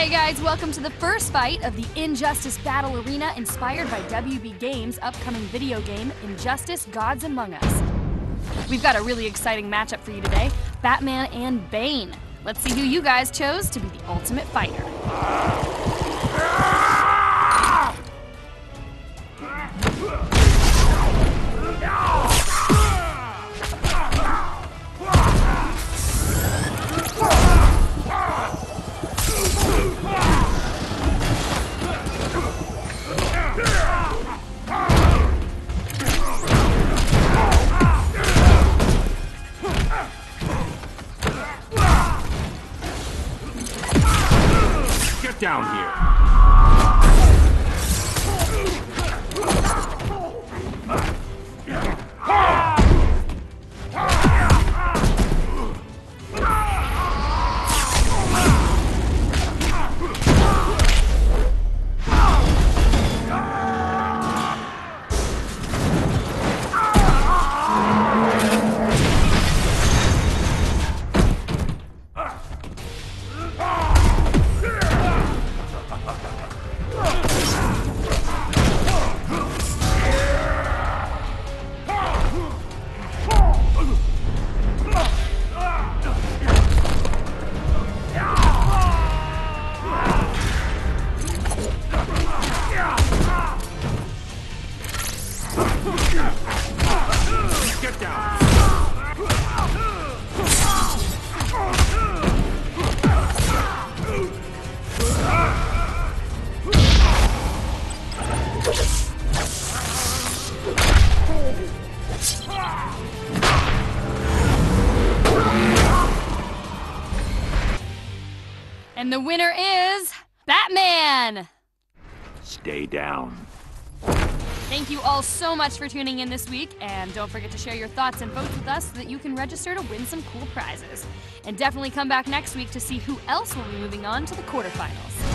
Hey guys, welcome to the first fight of the Injustice Battle Arena inspired by WB Games' upcoming video game, Injustice Gods Among Us. We've got a really exciting matchup for you today, Batman and Bane. Let's see who you guys chose to be the ultimate fighter. Down here. Get down! And the winner is Batman! Stay down. Thank you all so much for tuning in this week, and don't forget to share your thoughts and votes with us so that you can register to win some cool prizes. And definitely come back next week to see who else will be moving on to the quarterfinals.